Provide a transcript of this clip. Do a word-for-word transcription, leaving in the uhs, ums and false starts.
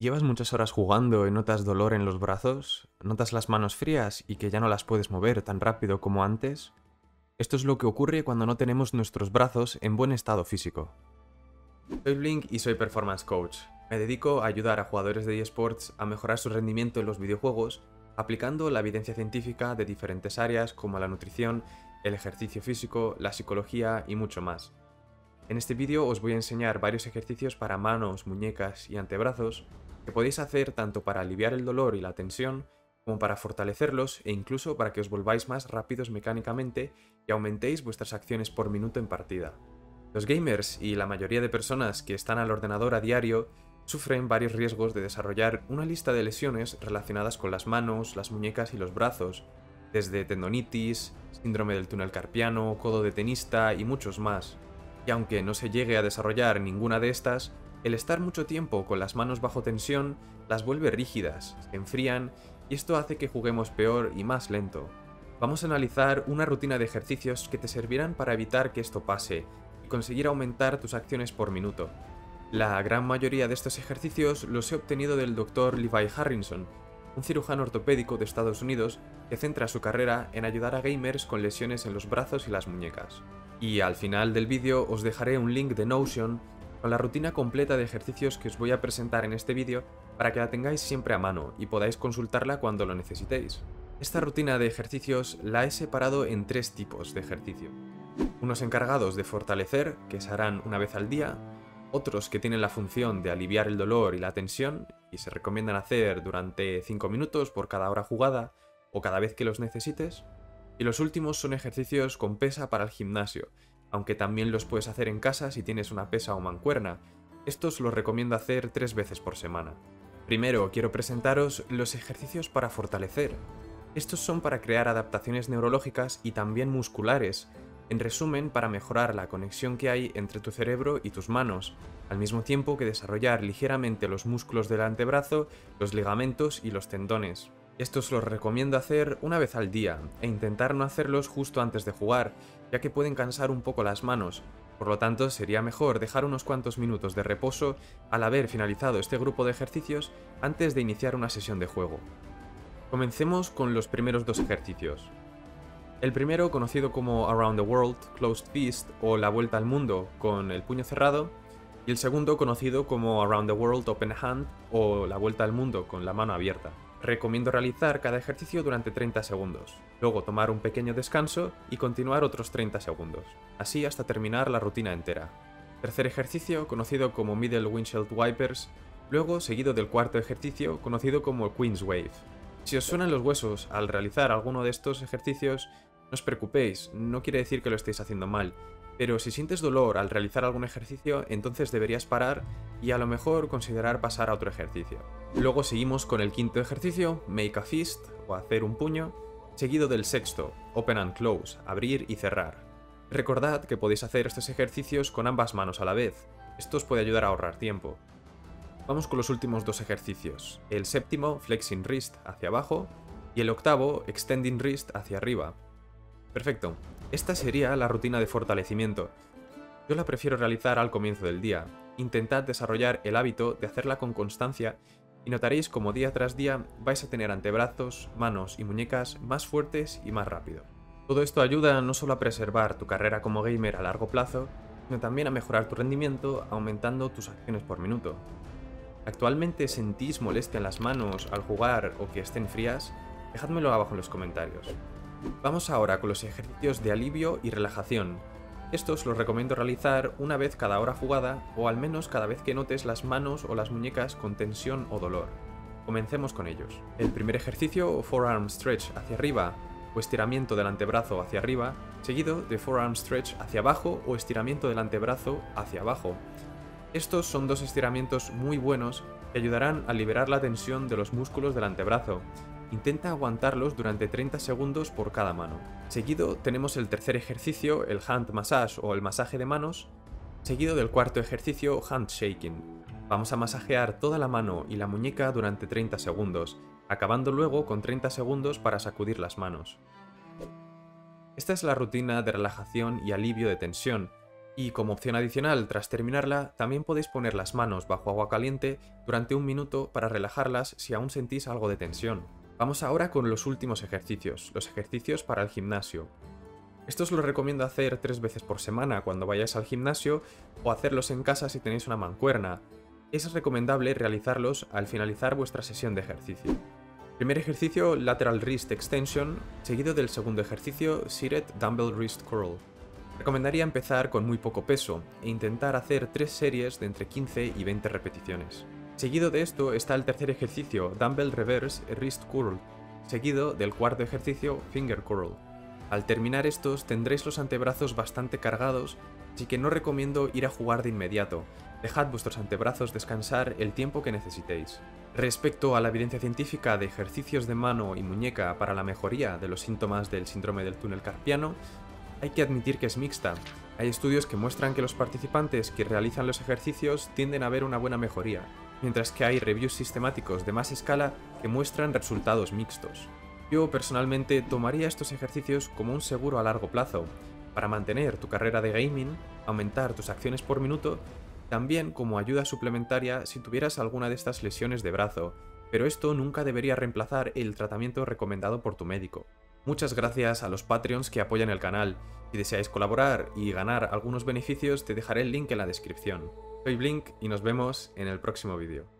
¿Llevas muchas horas jugando y notas dolor en los brazos? ¿Notas las manos frías y que ya no las puedes mover tan rápido como antes? Esto es lo que ocurre cuando no tenemos nuestros brazos en buen estado físico. Soy Blink y soy Performance Coach. Me dedico a ayudar a jugadores de eSports a mejorar su rendimiento en los videojuegos aplicando la evidencia científica de diferentes áreas como la nutrición, el ejercicio físico, la psicología y mucho más. En este vídeo os voy a enseñar varios ejercicios para manos, muñecas y antebrazos que podéis hacer tanto para aliviar el dolor y la tensión, como para fortalecerlos e incluso para que os volváis más rápidos mecánicamente y aumentéis vuestras acciones por minuto en partida. Los gamers y la mayoría de personas que están al ordenador a diario sufren varios riesgos de desarrollar una lista de lesiones relacionadas con las manos, las muñecas y los brazos, desde tendonitis, síndrome del túnel carpiano, codo de tenista y muchos más. Y aunque no se llegue a desarrollar ninguna de estas, el estar mucho tiempo con las manos bajo tensión las vuelve rígidas, se enfrían y esto hace que juguemos peor y más lento. Vamos a analizar una rutina de ejercicios que te servirán para evitar que esto pase y conseguir aumentar tus acciones por minuto. La gran mayoría de estos ejercicios los he obtenido del doctor Levi Harrison, un cirujano ortopédico de Estados Unidos que centra su carrera en ayudar a gamers con lesiones en los brazos y las muñecas. Y al final del vídeo os dejaré un link de Notion con la rutina completa de ejercicios que os voy a presentar en este vídeo para que la tengáis siempre a mano y podáis consultarla cuando lo necesitéis. Esta rutina de ejercicios la he separado en tres tipos de ejercicio. Unos encargados de fortalecer, que se harán una vez al día, otros que tienen la función de aliviar el dolor y la tensión y se recomiendan hacer durante cinco minutos por cada hora jugada o cada vez que los necesites, y los últimos son ejercicios con pesa para el gimnasio, aunque también los puedes hacer en casa si tienes una pesa o mancuerna. Estos los recomiendo hacer tres veces por semana. Primero quiero presentaros los ejercicios para fortalecer. Estos son para crear adaptaciones neurológicas y también musculares, en resumen para mejorar la conexión que hay entre tu cerebro y tus manos, al mismo tiempo que desarrollar ligeramente los músculos del antebrazo, los ligamentos y los tendones. Estos los recomiendo hacer una vez al día e intentar no hacerlos justo antes de jugar, ya que pueden cansar un poco las manos, por lo tanto sería mejor dejar unos cuantos minutos de reposo al haber finalizado este grupo de ejercicios antes de iniciar una sesión de juego. Comencemos con los primeros dos ejercicios. El primero, conocido como Around the World, Closed Fist o la vuelta al mundo con el puño cerrado, y el segundo conocido como Around the World, Open Hand o la vuelta al mundo con la mano abierta. Recomiendo realizar cada ejercicio durante treinta segundos, luego tomar un pequeño descanso y continuar otros treinta segundos, así hasta terminar la rutina entera. Tercer ejercicio, conocido como Middle Windshield Wipers, luego seguido del cuarto ejercicio, conocido como Queen's Wave. Si os suenan los huesos al realizar alguno de estos ejercicios, no os preocupéis, no quiere decir que lo estéis haciendo mal, pero si sientes dolor al realizar algún ejercicio, entonces deberías parar y a lo mejor considerar pasar a otro ejercicio. Luego seguimos con el quinto ejercicio, Make a Fist, o hacer un puño, seguido del sexto, Open and Close, abrir y cerrar. Recordad que podéis hacer estos ejercicios con ambas manos a la vez, esto os puede ayudar a ahorrar tiempo. Vamos con los últimos dos ejercicios, el séptimo, Flexing Wrist, hacia abajo, y el octavo, Extending Wrist, hacia arriba. Perfecto. Esta sería la rutina de fortalecimiento. Yo la prefiero realizar al comienzo del día. Intentad desarrollar el hábito de hacerla con constancia y notaréis como día tras día vais a tener antebrazos, manos y muñecas más fuertes y más rápido. Todo esto ayuda no solo a preservar tu carrera como gamer a largo plazo, sino también a mejorar tu rendimiento aumentando tus acciones por minuto. ¿Actualmente sentís molestia en las manos al jugar o que estén frías? Dejádmelo abajo en los comentarios. Vamos ahora con los ejercicios de alivio y relajación. Estos los recomiendo realizar una vez cada hora jugada o al menos cada vez que notes las manos o las muñecas con tensión o dolor. Comencemos con ellos. El primer ejercicio, Forearm Stretch hacia arriba o estiramiento del antebrazo hacia arriba, seguido de Forearm Stretch hacia abajo o estiramiento del antebrazo hacia abajo. Estos son dos estiramientos muy buenos que ayudarán a liberar la tensión de los músculos del antebrazo. Intenta aguantarlos durante treinta segundos por cada mano. Seguido tenemos el tercer ejercicio, el hand massage o el masaje de manos, seguido del cuarto ejercicio, hand shaking. Vamos a masajear toda la mano y la muñeca durante treinta segundos, acabando luego con treinta segundos para sacudir las manos. Esta es la rutina de relajación y alivio de tensión. Y como opción adicional, tras terminarla, también podéis poner las manos bajo agua caliente durante un minuto para relajarlas si aún sentís algo de tensión. Vamos ahora con los últimos ejercicios, los ejercicios para el gimnasio. Estos los recomiendo hacer tres veces por semana cuando vayáis al gimnasio o hacerlos en casa si tenéis una mancuerna. Es recomendable realizarlos al finalizar vuestra sesión de ejercicio. Primer ejercicio, Lateral Wrist Extension, seguido del segundo ejercicio, Seated Dumbbell Wrist Curl. Recomendaría empezar con muy poco peso e intentar hacer tres series de entre quince y veinte repeticiones. Seguido de esto está el tercer ejercicio, Dumbbell Reverse Wrist Curl, seguido del cuarto ejercicio, Finger Curl. Al terminar estos tendréis los antebrazos bastante cargados, así que no recomiendo ir a jugar de inmediato. Dejad vuestros antebrazos descansar el tiempo que necesitéis. Respecto a la evidencia científica de ejercicios de mano y muñeca para la mejoría de los síntomas del síndrome del túnel carpiano, hay que admitir que es mixta. Hay estudios que muestran que los participantes que realizan los ejercicios tienden a ver una buena mejoría, mientras que hay reviews sistemáticos de más escala que muestran resultados mixtos. Yo personalmente tomaría estos ejercicios como un seguro a largo plazo, para mantener tu carrera de gaming, aumentar tus acciones por minuto, también como ayuda suplementaria si tuvieras alguna de estas lesiones de brazo, pero esto nunca debería reemplazar el tratamiento recomendado por tu médico. Muchas gracias a los Patreons que apoyan el canal. Si deseáis colaborar y ganar algunos beneficios, te dejaré el link en la descripción. Soy Blink y nos vemos en el próximo vídeo.